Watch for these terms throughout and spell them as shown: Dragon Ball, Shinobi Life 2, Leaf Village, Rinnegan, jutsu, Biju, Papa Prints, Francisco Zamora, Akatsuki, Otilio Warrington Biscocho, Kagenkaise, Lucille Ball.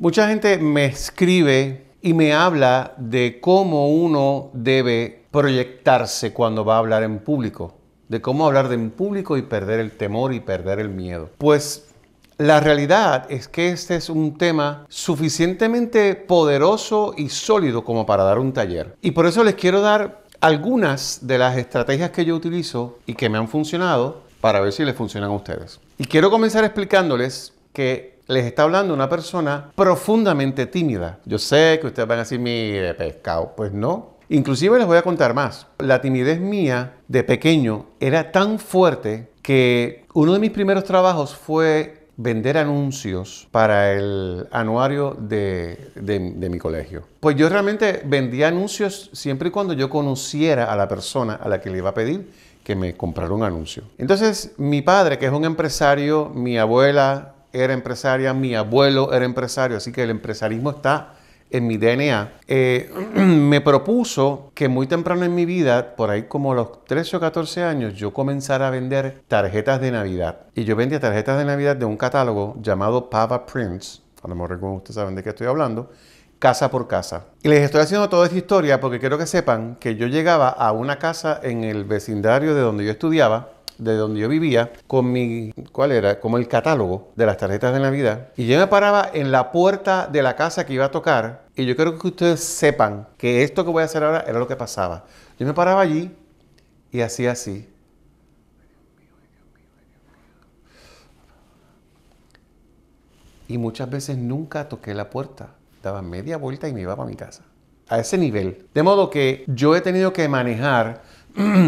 Mucha gente me escribe y me habla de cómo uno debe proyectarse cuando va a hablar en público, de cómo hablar en público y perder el temor y perder el miedo. Pues la realidad es que este es un tema suficientemente poderoso y sólido como para dar un taller. Y por eso les quiero dar algunas de las estrategias que yo utilizo y que me han funcionado para ver si les funcionan a ustedes. Y quiero comenzar explicándoles que les está hablando una persona profundamente tímida. Yo sé que ustedes van a decir, mire, pescado. Pues no. Inclusive les voy a contar más. La timidez mía de pequeño era tan fuerte que uno de mis primeros trabajos fue vender anuncios para el anuario de mi colegio. Pues yo realmente vendía anuncios siempre y cuando yo conociera a la persona a la que le iba a pedir que me comprara un anuncio. Entonces, mi padre, que es un empresario, mi abuela era empresaria, mi abuelo era empresario, así que el empresarismo está en mi DNA. Me propuso que muy temprano en mi vida, por ahí como a los 13 o 14 años, yo comenzara a vender tarjetas de Navidad. Y yo vendía tarjetas de Navidad de un catálogo llamado Papa Prints, a lo mejor ustedes saben de qué estoy hablando, casa por casa. Y les estoy haciendo toda esta historia porque quiero que sepan que yo llegaba a una casa en el vecindario de donde yo estudiaba, de donde yo vivía, con mi, ¿cuál era? Como el catálogo de las tarjetas de Navidad. Y yo me paraba en la puerta de la casa que iba a tocar. Y yo creo que ustedes sepan que esto que voy a hacer ahora era lo que pasaba. Yo me paraba allí y hacía así. Y muchas veces nunca toqué la puerta. Daba media vuelta y me iba para mi casa. A ese nivel. De modo que yo he tenido que manejar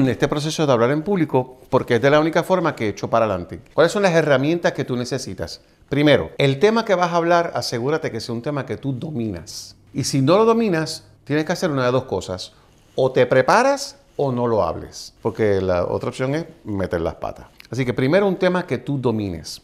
este proceso de hablar en público porque es de la única forma que he hecho para adelante. ¿Cuáles son las herramientas que tú necesitas? Primero, el tema que vas a hablar, asegúrate que sea un tema que tú dominas. Y si no lo dominas, tienes que hacer una de dos cosas. O te preparas o no lo hables. Porque la otra opción es meter las patas. Así que primero, un tema que tú domines.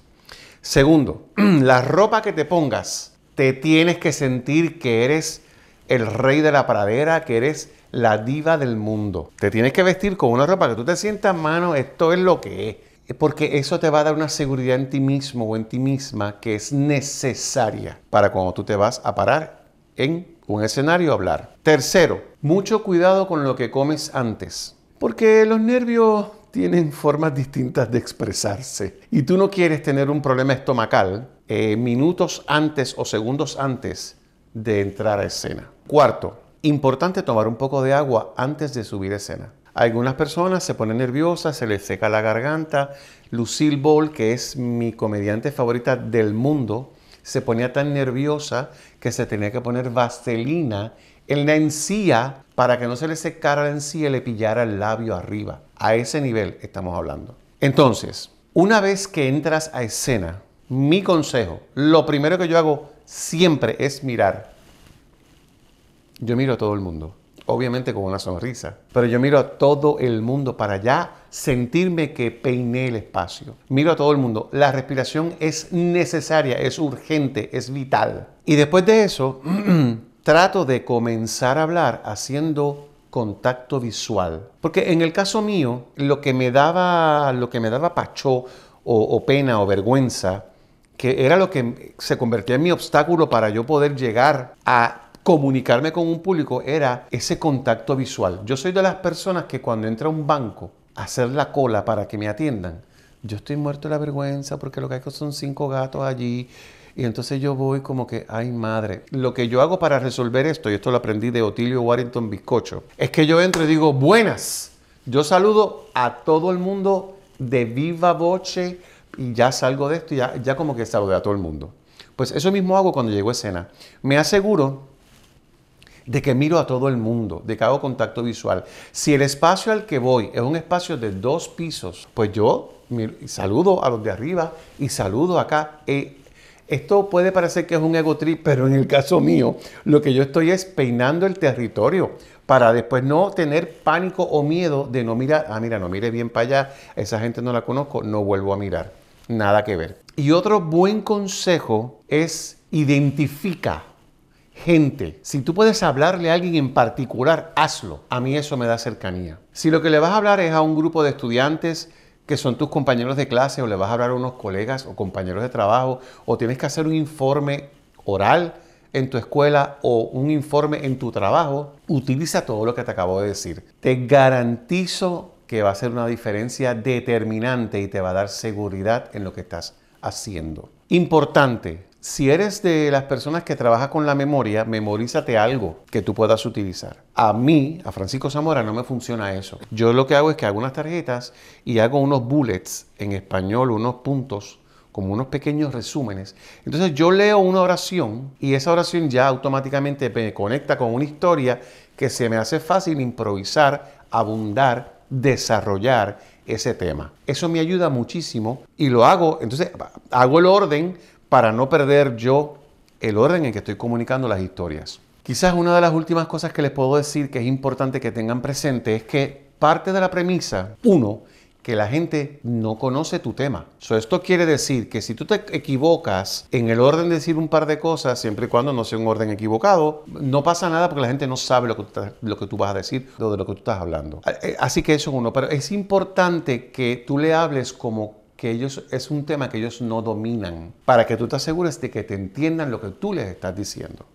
Segundo, la ropa que te pongas. Te tienes que sentir que eres el rey de la pradera, que eres la diva del mundo. Te tienes que vestir con una ropa que tú te sientas, mano, esto es lo que es. Porque eso te va a dar una seguridad en ti mismo o en ti misma que es necesaria para cuando tú te vas a parar en un escenario a hablar. Tercero, mucho cuidado con lo que comes antes. Porque los nervios tienen formas distintas de expresarse. Y tú no quieres tener un problema estomacal minutos antes o segundos antes de entrar a escena. Cuarto, importante tomar un poco de agua antes de subir a escena. Algunas personas se ponen nerviosas, se les seca la garganta. Lucille Ball, que es mi comediante favorita del mundo, se ponía tan nerviosa que se tenía que poner vaselina en la encía para que no se le secara la encía y le pillara el labio arriba. A ese nivel estamos hablando. Entonces, una vez que entras a escena, mi consejo, lo primero que yo hago siempre es mirar. Yo miro a todo el mundo, obviamente con una sonrisa, pero yo miro a todo el mundo para ya sentirme que peiné el espacio. Miro a todo el mundo. La respiración es necesaria, es urgente, es vital. Y después de eso, trato de comenzar a hablar haciendo contacto visual. Porque en el caso mío, lo que me daba pachó o pena o vergüenza, que era lo que se convertía en mi obstáculo para yo poder llegar a comunicarme con un público, era ese contacto visual. Yo soy de las personas que cuando entra a un banco a hacer la cola para que me atiendan, yo estoy muerto de la vergüenza porque lo que hay son 5 gatos allí y entonces yo voy como que, ay madre. Lo que yo hago para resolver esto, y esto lo aprendí de Otilio Warrington Biscocho, es que yo entro y digo, buenas. Yo saludo a todo el mundo de viva voce, y ya salgo de esto y ya como que saludé a todo el mundo. Pues eso mismo hago cuando llego a escena. Me aseguro de que miro a todo el mundo, de que hago contacto visual. Si el espacio al que voy es un espacio de 2 pisos, pues yo saludo a los de arriba y saludo acá. Esto puede parecer que es un ego trip, pero en el caso mío, lo que yo estoy es peinando el territorio para después no tener pánico o miedo de no mirar. Ah, mira, no mire bien para allá, esa gente no la conozco, no vuelvo a mirar. Nada que ver. Y otro buen consejo es identifica gente. Si tú puedes hablarle a alguien en particular, hazlo. A mí eso me da cercanía. Si lo que le vas a hablar es a un grupo de estudiantes que son tus compañeros de clase, o le vas a hablar a unos colegas o compañeros de trabajo, o tienes que hacer un informe oral en tu escuela o un informe en tu trabajo, utiliza todo lo que te acabo de decir. Te garantizo que va a ser una diferencia determinante y te va a dar seguridad en lo que estás haciendo. Importante, si eres de las personas que trabaja con la memoria, memorízate algo que tú puedas utilizar. A mí, a Francisco Zamora, no me funciona eso. Yo lo que hago es que hago unas tarjetas y hago unos bullets en español, unos puntos, como unos pequeños resúmenes. Entonces yo leo una oración y esa oración ya automáticamente me conecta con una historia que se me hace fácil improvisar, abundar, desarrollar ese tema. Eso me ayuda muchísimo y lo hago, entonces hago el orden para no perder yo el orden en que estoy comunicando las historias. Quizás una de las últimas cosas que les puedo decir que es importante que tengan presente es que parte de la premisa, uno, que la gente no conoce tu tema. So, esto quiere decir que si tú te equivocas en el orden de decir un par de cosas, siempre y cuando no sea un orden equivocado, no pasa nada porque la gente no sabe lo que tú vas a decir o de lo que tú estás hablando. Así que eso es uno. Pero es importante que tú le hables como que ellos, es un tema que ellos no dominan, para que tú te asegures de que te entiendan lo que tú les estás diciendo.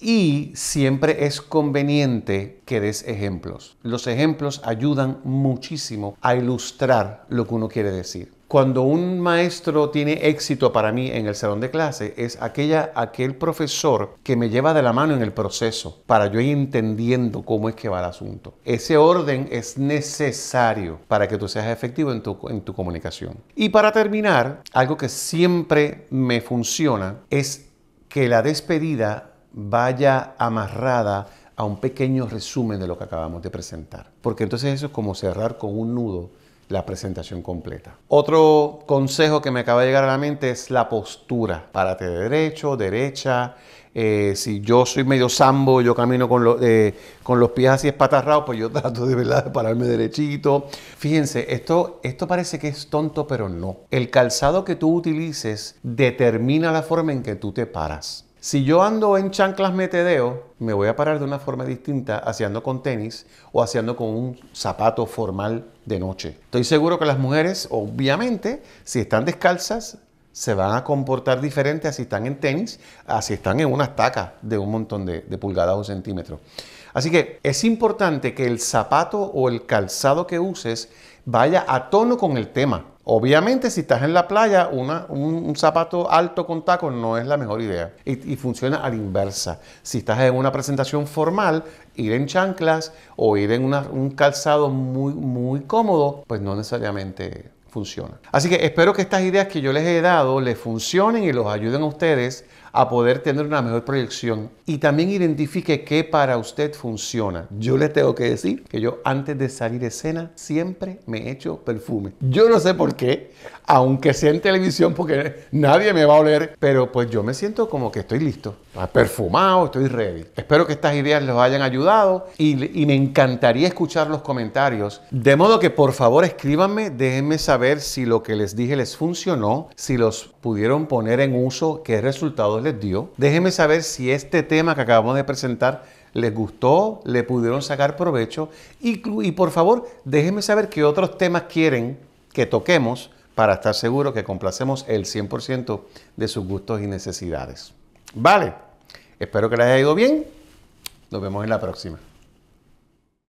Y siempre es conveniente que des ejemplos. Los ejemplos ayudan muchísimo a ilustrar lo que uno quiere decir. Cuando un maestro tiene éxito para mí en el salón de clase es aquel profesor que me lleva de la mano en el proceso para yo ir entendiendo cómo es que va el asunto. Ese orden es necesario para que tú seas efectivo en tu comunicación. Y para terminar, algo que siempre me funciona es que la despedida vaya amarrada a un pequeño resumen de lo que acabamos de presentar. Porque entonces eso es como cerrar con un nudo la presentación completa. Otro consejo que me acaba de llegar a la mente es la postura. Párate de derecho, derecha. Si yo soy medio sambo, yo camino con los pies así espatarrados, pues yo trato de verdad de pararme derechito. Fíjense, esto parece que es tonto, pero no. El calzado que tú utilices determina la forma en que tú te paras. Si yo ando en chanclas metedeo, me voy a parar de una forma distinta haciendo con tenis o haciendo con un zapato formal de noche. Estoy seguro que las mujeres, obviamente, si están descalzas, se van a comportar diferente a si están en tenis, a si están en unas tacas de un montón de pulgadas o centímetros. Así que es importante que el zapato o el calzado que uses vaya a tono con el tema. Obviamente, si estás en la playa, un zapato alto con tacos no es la mejor idea y funciona a la inversa. Si estás en una presentación formal, ir en chanclas o ir en un calzado muy, muy cómodo, pues no necesariamente funciona. Así que espero que estas ideas que yo les he dado les funcionen y los ayuden a ustedes a poder tener una mejor proyección y también identifique qué para usted funciona. Yo les tengo que decir que yo antes de salir de escena siempre me echo perfume. Yo no sé por qué, aunque sea en televisión porque nadie me va a oler, pero pues yo me siento como que estoy listo, perfumado, estoy ready. Espero que estas ideas les hayan ayudado y me encantaría escuchar los comentarios. De modo que por favor escríbanme, déjenme saber si lo que les dije les funcionó, si los pudieron poner en uso, qué resultados les dio. Déjenme saber si este tema que acabamos de presentar les gustó, le pudieron sacar provecho y por favor déjenme saber qué otros temas quieren que toquemos para estar seguros que complacemos el 100% de sus gustos y necesidades. Vale, espero que les haya ido bien. Nos vemos en la próxima.